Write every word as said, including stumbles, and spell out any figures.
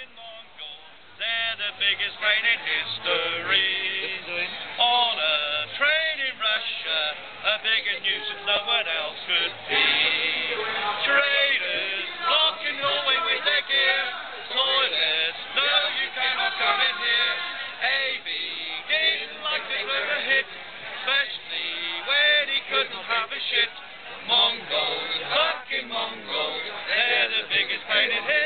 been long gone. They're the biggest raid in history. On a train in Russia, a bigger nuisance no one else could be. Traders blocking Norway with their gear. Toilets, no, you cannot come in here. A B didn't like they were a hit, especially when he couldn't have a shit. Mongols, fucking Mongols, they're the biggest pain in history.